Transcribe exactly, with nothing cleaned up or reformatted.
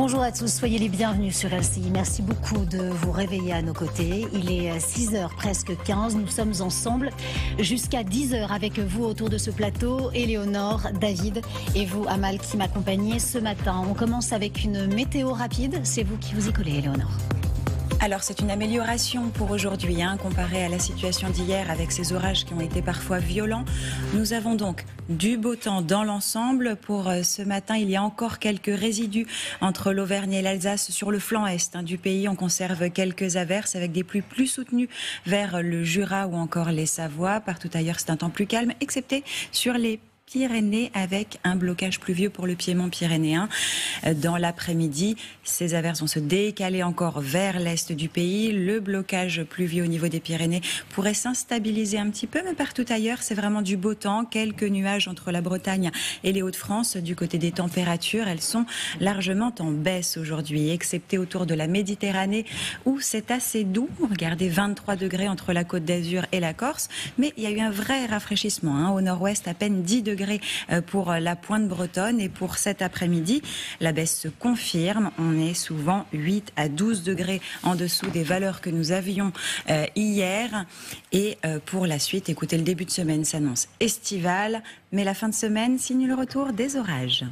Bonjour à tous, soyez les bienvenus sur L C I. Merci beaucoup de vous réveiller à nos côtés. Il est six heures, presque quinze. Nous sommes ensemble jusqu'à dix heures avec vous autour de ce plateau. Éléonore, David et vous, Amal, qui m'accompagnez ce matin. On commence avec une météo rapide. C'est vous qui vous y collez, Éléonore. Alors c'est une amélioration pour aujourd'hui, hein, comparée à la situation d'hier avec ces orages qui ont été parfois violents. Nous avons donc du beau temps dans l'ensemble. Pour euh, ce matin, il y a encore quelques résidus entre l'Auvergne et l'Alsace sur le flanc est hein, du pays. On conserve quelques averses avec des pluies plus soutenues vers le Jura ou encore les Savoies. Partout ailleurs, c'est un temps plus calme, excepté sur les Pyrénées avec un blocage pluvieux pour le piémont pyrénéen. Dans l'après-midi, ces averses vont se décaler encore vers l'est du pays. Le blocage pluvieux au niveau des Pyrénées pourrait s'instabiliser un petit peu, mais partout ailleurs, c'est vraiment du beau temps. Quelques nuages entre la Bretagne et les Hauts-de-France. Du côté des températures, elles sont largement en baisse aujourd'hui, excepté autour de la Méditerranée où c'est assez doux. Regardez, vingt-trois degrés entre la Côte d'Azur et la Corse, mais il y a eu un vrai rafraîchissement hein, au nord-ouest, à peine dix degrés pour la pointe bretonne. Et pour cet après-midi, la baisse se confirme. On est souvent huit à douze degrés en dessous des valeurs que nous avions hier. Et pour la suite, écoutez, le début de semaine s'annonce estivale, mais la fin de semaine signe le retour des orages.